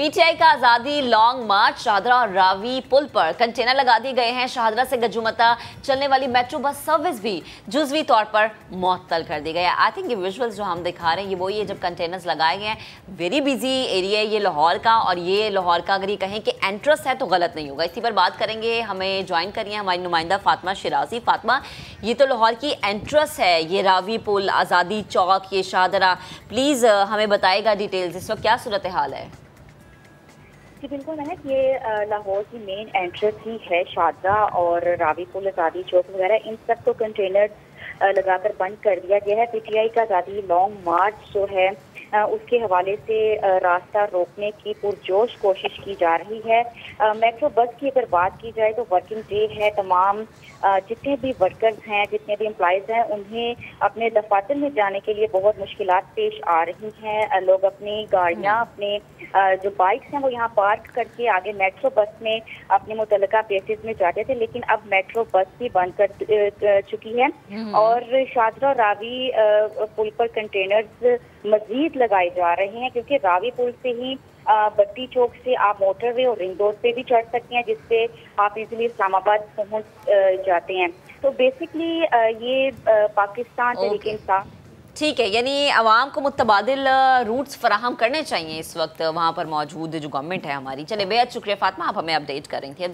PTI का आज़ादी long मार्च। शाहदरा और रावी पुल पर कंटेनर लगा दिए गए हैं। शाहदरा से गजुमता चलने वाली मेट्रो बस सर्विस भी जुजवी तौर पर मअतल कर दी गई है। आई थिंक ये विजुअल्स जो हम दिखा रहे हैं ये वही है जब कंटेनर्स लगाए गए हैं। वेरी बिजी एरिया है ये लाहौर का, और ये लाहौर का अगर ये कहें कि एंट्रेंस है तो गलत नहीं होगा। इसी पर बात करेंगे, हमें ज्वाइन करिए हमारी नुमाइंदा फ़ातिमा शीराज़ी। फ़ातिमा, ये तो लाहौर की एंट्रेंस है, ये रावी पुल, आज़ादी चौक, ये शाहदरा, प्लीज़ हमें बताएगा डिटेल्स इस वक्त क्या सूरत हाल है। जी बिल्कुल महक, ये लाहौर की मेन एंट्रेंस ही है। शाहदरा और रावी पुल, आज़ादी चौक वगैरह इन सब को कंटेनर लगाकर बंद कर दिया गया है। पीटीआई का आज़ादी लॉन्ग मार्च जो है उसके हवाले से रास्ता रोकने की पुरजोश कोशिश की जा रही है। मेट्रो बस की अगर बात की जाए तो वर्किंग डे है, तमाम जितने भी वर्कर्स हैं, जितने भी एम्प्लॉयज़ हैं, उन्हें अपने दफातर में जाने के लिए बहुत मुश्किलात पेश आ रही हैं। लोग अपनी गाड़ियां, अपने जो बाइक्स हैं वो यहाँ पार्क करके आगे मेट्रो बस में अपने मुतलका प्लेसेस में जाते थे, लेकिन अब मेट्रो बस भी बंद कर चुकी है। और शाहदरा रावी पुल पर कंटेनर्स मजीद लगाए जा रहे हैं, क्योंकि रावी पुल से ही बट्टी चौक से आप मोटरवे और रिंग रोड पे भी चढ़ सकते हैं, जिससे आप इजिली इस्लामाबाद पहुंच जाते हैं। तो बेसिकली ये पाकिस्तान तरीके इंसाफ, ठीक है, यानी आवाम को मुतबादिल रूट्स फराहम करने चाहिए इस वक्त वहाँ पर मौजूद जो गवर्नमेंट है हमारी। चले, बेहद शुक्रिया फ़ातिमा, आप हमें अपडेट कर रही थी।